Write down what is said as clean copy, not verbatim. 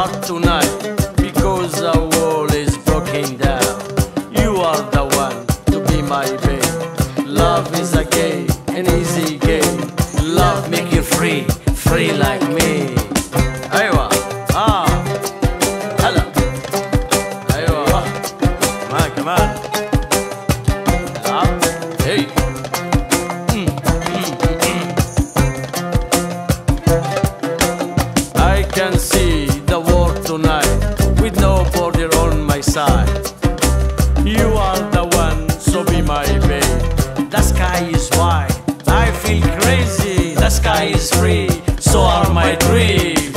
heart tonight, because the wall is broken down. You are the one to be my babe. Love is a game, an easy game. Love make you free, free like me. Aywa, ah, hello. Aywa, ah, come on, ah, hey. I can see the world tonight with no border on my side. You are the one, so be my babe. The sky is wide, I feel crazy. The sky is free, so are my dreams.